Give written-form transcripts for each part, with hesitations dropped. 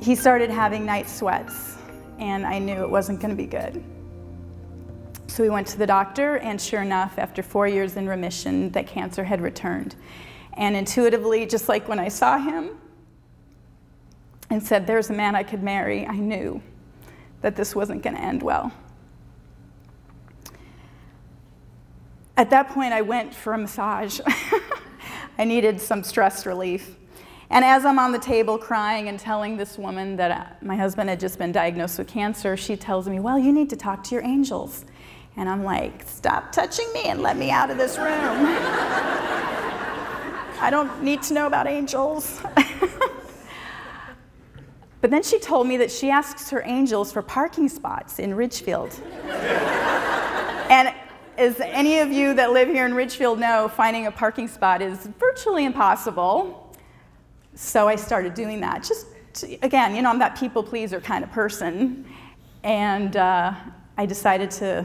he started having night sweats, and I knew it wasn't going to be good. So we went to the doctor, and sure enough, after 4 years in remission, that cancer had returned. And intuitively, just like when I saw him and said, there's a man I could marry, I knew that this wasn't going to end well. At that point, I went for a massage. I needed some stress relief. And as I'm on the table crying and telling this woman that my husband had just been diagnosed with cancer, she tells me, well, you need to talk to your angels. And I'm like, stop touching me and let me out of this room. I don't need to know about angels. But then she told me that she asks her angels for parking spots in Ridgefield. And as any of you that live here in Ridgefield know, finding a parking spot is virtually impossible. So I started doing that. Just to, again, you know, I'm that people pleaser kind of person. And I decided to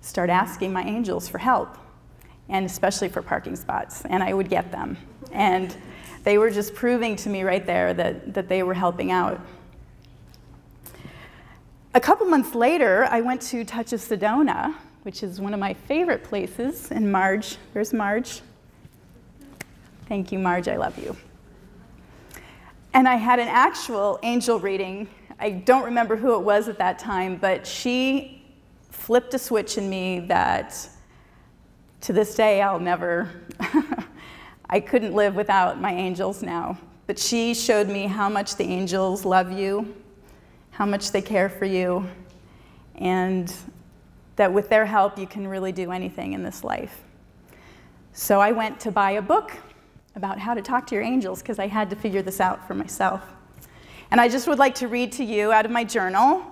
start asking my angels for help, and especially for parking spots. And I would get them. And they were just proving to me right there that they were helping out. A couple months later, I went to Touch of Sedona, which is one of my favorite places. And Marge, there's Marge. Thank you, Marge, I love you. And I had an actual angel reading. I don't remember who it was at that time, but she flipped a switch in me that to this day I'll never, I couldn't live without my angels now. But she showed me how much the angels love you, how much they care for you, and that with their help you can really do anything in this life. So I went to buy a book about how to talk to your angels, because I had to figure this out for myself. And I just would like to read to you out of my journal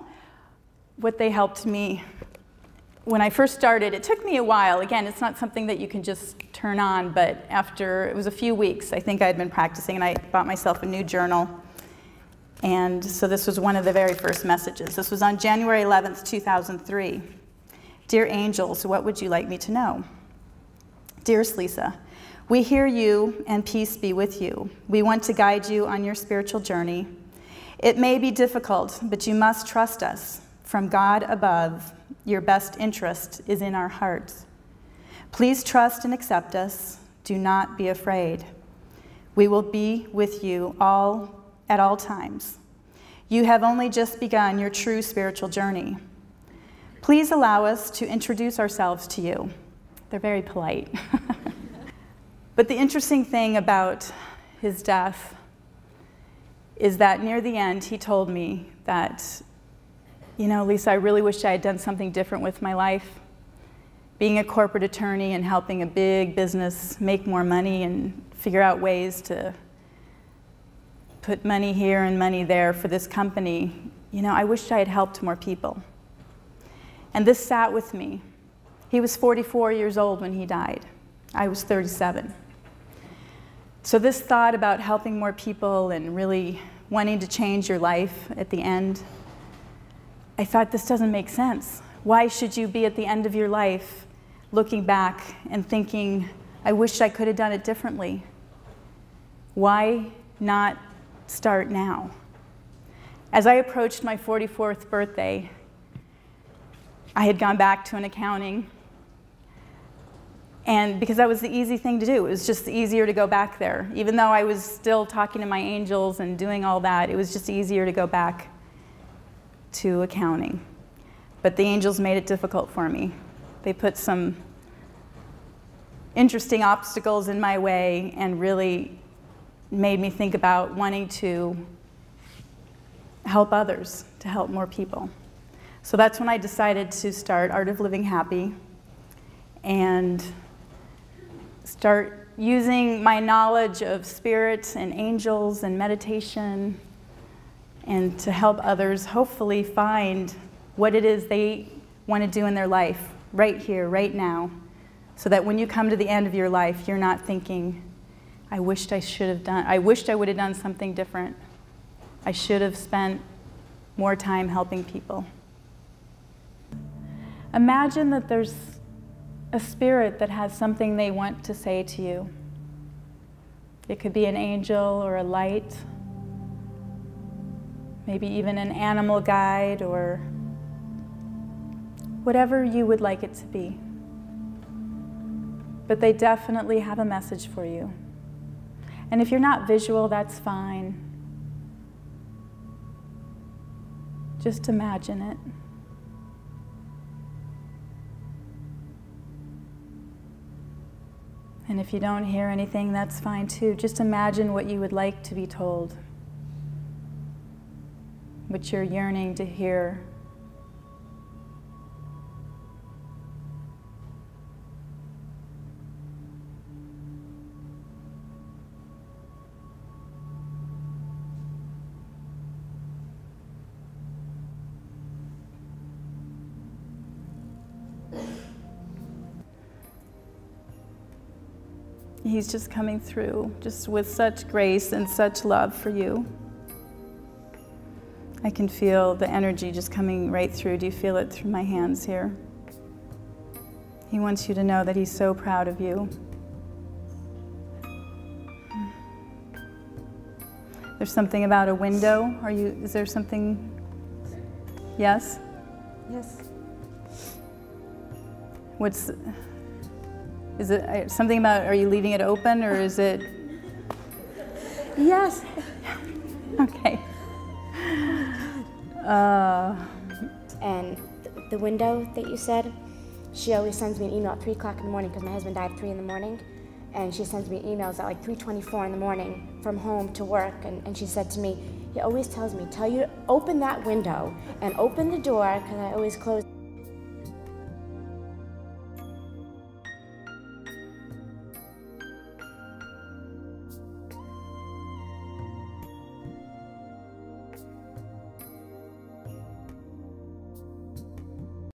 what they helped me. When I first started, it took me a while. Again, it's not something that you can just turn on, but after, it was a few weeks, I think I had been practicing, and I bought myself a new journal. And so this was one of the very first messages. This was on January 11th, 2003. Dear angels, what would you like me to know? Dearest Lisa, we hear you, and peace be with you. We want to guide you on your spiritual journey. It may be difficult, but you must trust us. From God above, your best interest is in our hearts. Please trust and accept us. Do not be afraid. We will be with you at all times. You have only just begun your true spiritual journey. Please allow us to introduce ourselves to you. They're very polite. But the interesting thing about his death is that near the end, he told me that, you know, Lisa, I really wish I had done something different with my life. Being a corporate attorney and helping a big business make more money and figure out ways to put money here and money there for this company, you know, I wish I had helped more people. And this sat with me. He was 44 years old when he died. I was 37. So this thought about helping more people and really wanting to change your life at the end, I thought, this doesn't make sense. Why should you be at the end of your life looking back and thinking, I wish I could have done it differently? Why not start now? As I approached my 44th birthday, I had gone back to an accounting. And because that was the easy thing to do, it was just easier to go back there. Even though I was still talking to my angels and doing all that, it was just easier to go back to accounting. But the angels made it difficult for me. They put some interesting obstacles in my way and really made me think about wanting to help others, to help more people. So that's when I decided to start Art of Living Happy and start using my knowledge of spirits and angels and meditation and to help others hopefully find what it is they want to do in their life right here, right now, so that when you come to the end of your life, you're not thinking, I wished I would have done something different. I should have spent more time helping people. Imagine that there's a spirit that has something they want to say to you. It could be an angel or a light. maybe even an animal guide or whatever you would like it to be. But they definitely have a message for you. And if you're not visual, that's fine. Just imagine it. And if you don't hear anything, that's fine too. Just imagine what you would like to be told, what you're yearning to hear. He's just coming through, just with such grace and such love for you. I can feel the energy just coming right through. Do you feel it through my hands here? He wants you to know that he's so proud of you. There's something about a window. Is there something? Yes? Yes. Is it something about, are you leaving it open, or is it? Yes. Okay. And the window that you said, she always sends me an email at 3 o'clock in the morning, because my husband died at 3 in the morning, and she sends me emails at like 3:24 in the morning from home to work, and she said to me, he always tells me, tell you to open that window and open the door, because I always close.